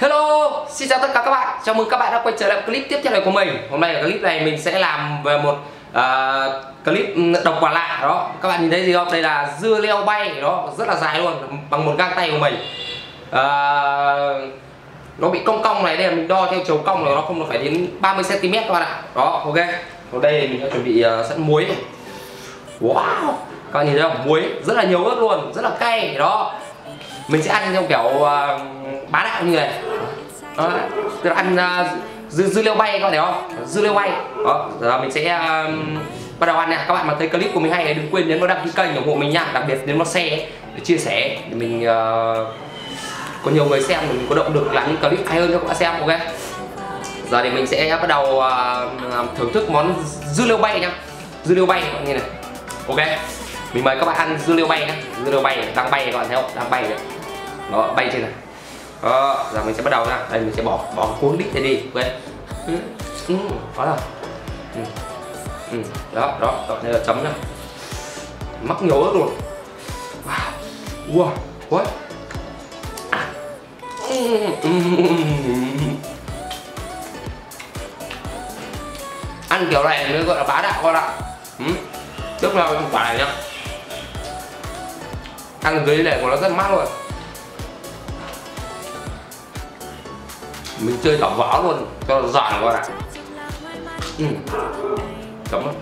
Hello, xin chào tất cả các bạn. Chào mừng các bạn đã quay trở lại clip tiếp theo này của mình. Hôm nay ở clip này mình sẽ làm về một clip độc quả lạ đó. Các bạn nhìn thấy gì không? Đây là dưa leo bay đó, rất là dài luôn, bằng một gang tay của mình. Nó bị cong cong này, đây là mình đo theo chiều cong rồi, nó không phải đến 30 cm các bạn ạ. Đó, ok. Còn đây mình đã chuẩn bị sẵn muối. Wow, các bạn nhìn thấy không? Muối rất là nhiều ớt luôn, rất là cay đó. Mình sẽ ăn theo kiểu bá đạo như này đó, tức là ăn dưa leo bay, các bạn thấy không? Dưa leo bay đó, giờ mình sẽ bắt đầu ăn nè. Các bạn mà thấy clip của mình hay thì đừng quên nhấn vào đăng ký kênh ủng hộ mình nha, đặc biệt nhấn vào share để chia sẻ để mình có nhiều người xem, mình có động lực làm những clip hay hơn cho các bạn xem. Ok, giờ thì mình sẽ bắt đầu thưởng thức món dưa leo bay nhá. Dưa leo bay như này. Ok, mình mời các bạn ăn dưa leo bay nhá. Dưa leo bay đang bay, các bạn thấy không? Đang bay này. Đó, bay trên này. Đó, giờ mình sẽ bắt đầu nha. Đây mình sẽ bỏ cuốn đít này đi. Ok. Đó rồi. Đó, đó, đây là chấm nha. Mắc nhiều ớt luôn. Wow. Wow. Ăn kiểu này mới gọi là bá đạo con ạ. Tức là quả này nhá. Ăn dưới này của nó rất mát luôn. Mình chơi đỏ vỏ luôn cho giòn các bạn ạ. Chấm luôn.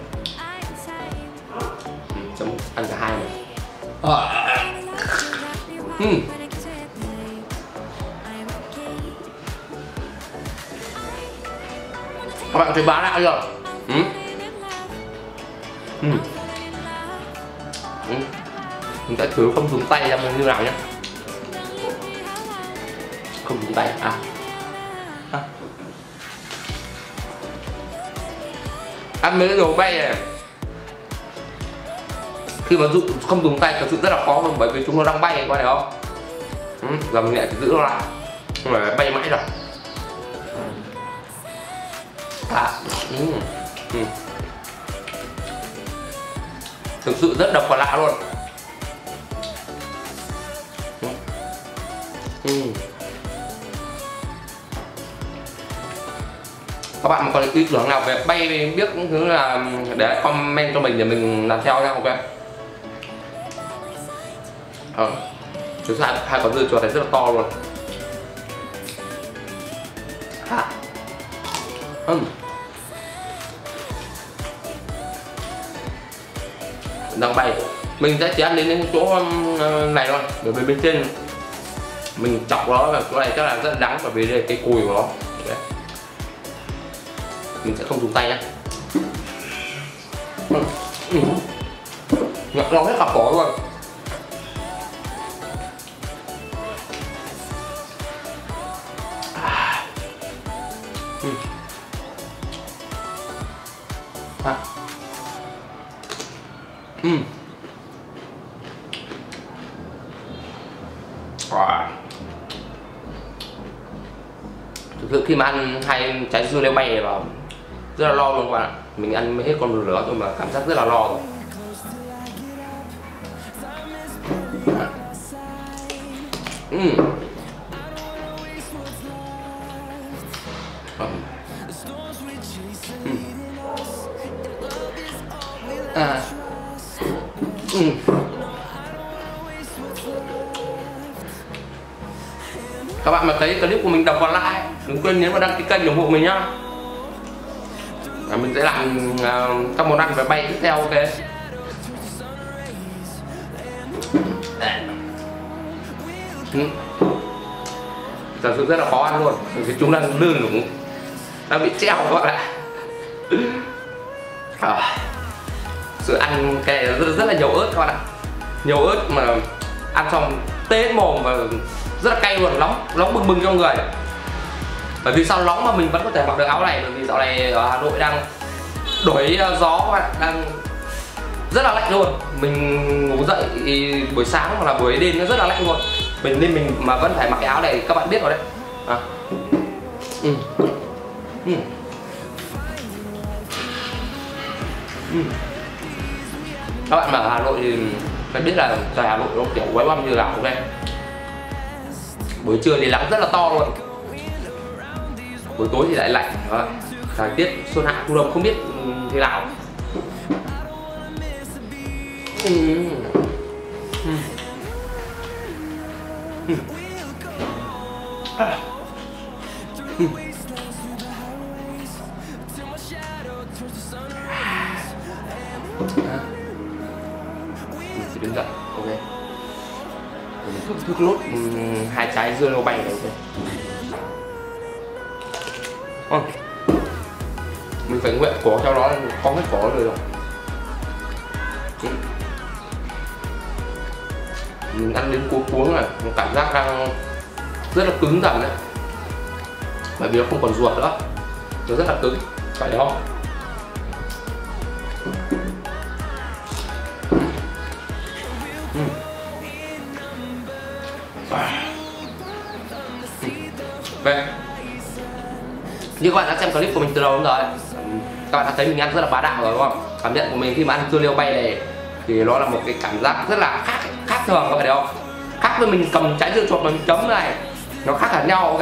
Chấm ăn cả hai này. Các bạn thấy bá đạo chưa? Mình đã thử không dùng tay ra như nào nhé. Không dùng tay à? Ăn mấy cái đồ bay này khi mà dùng không dùng tay thật sự rất là khó luôn, bởi vì chúng nó đang bay này, có hiểu không? Giờ mình lại phải giữ nó lại, không phải bay mãi rồi. Thực sự rất độc và lạ luôn. Các bạn mà còn ý tưởng nào về bay biết những thứ là để comment cho mình để mình làm theo nha. Ok. Thực ra hai con dưa chuột này rất là to luôn. Đang bay. Mình sẽ chỉ ăn đến chỗ này thôi, bởi vì bên trên mình chọc nó và chỗ này chắc là rất là đắng, bởi vì đây là cái cùi của nó. Đấy. Mình sẽ không dùng tay nhé. Ngọt nó hết cả cỏ luôn. Thực sự khi mà ăn hai trái dưa leo bay này vào rất là lo luôn các bạn ạ. Mình ăn hết con lửa rồi mà cảm giác rất là lo rồi. Các bạn mà thấy clip của mình đọc vào lại đừng quên nhấn vào đăng ký kênh ủng hộ mình nhá. Mình sẽ làm các món ăn về bay tiếp theo. Ok. Thật sự rất là khó ăn luôn, vì chúng đang lươn lủng, đang bị treo các bạn ạ. Sự ăn cái này rất là nhiều ớt các bạn ạ. Nhiều ớt mà ăn xong tê mồm và rất là cay luôn, nóng bừng bừng trong người. Bởi vì sao nóng mà mình vẫn có thể mặc được áo này, bởi vì dạo này ở Hà Nội đang đổi gió các bạn, đang rất là lạnh luôn. Mình ngủ dậy buổi sáng hoặc là buổi đêm nó rất là lạnh luôn. Mình nên mình mà vẫn phải mặc cái áo này, các bạn biết rồi đấy. Các bạn mà ở Hà Nội thì phải biết là trời Hà Nội nó kiểu quái băm như nào. Ok. Buổi trưa thì nắng rất là to luôn. buổi tối thì lại lạnh, thời tiết xuân hạ thu đông không biết thế nào. Mình sẽ đứng dậy, ok. Mình thưởng thức nốt hai trái dưa leo bay này, ok. Mình phải nguyện cổ cho nó có hết cổ rồi. Mình ăn đến cuống cuống này, cảm giác đang rất là cứng dần đấy. Bởi vì nó không còn ruột nữa, nó rất là cứng, phải đấy không? Như các bạn đã xem clip của mình từ đầu đến giờ, các bạn đã thấy mình ăn rất là bá đạo rồi đúng không? Cảm nhận của mình khi mà ăn dưa leo bay này thì nó là một cái cảm giác rất là khác thường, các bạn thấy không? Khác với mình cầm trái dưa chuột mà mình chấm này, nó khác hẳn nhau, ok?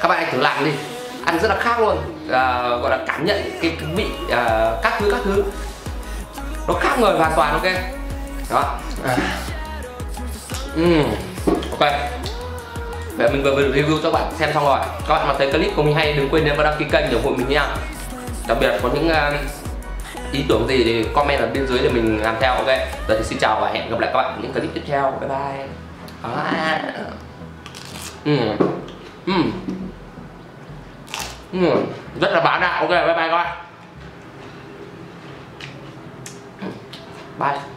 Các bạn hãy thử làm đi, ăn rất là khác luôn, gọi là cảm nhận cái vị các thứ nó khác người hoàn toàn, ok? Đó. Ok, vậy mình vừa review cho các bạn xem xong rồi. Các bạn mà thấy clip của mình hay đừng quên nhấn vào đăng ký kênh để ủng hộ mình nha. Đặc biệt có những ý tưởng gì thì comment ở bên dưới để mình làm theo, ok. Giờ thì xin chào và hẹn gặp lại các bạn ở những clip tiếp theo. Bye bye. Rất là bá đạo, ok. Bye bye các bạn. Bye.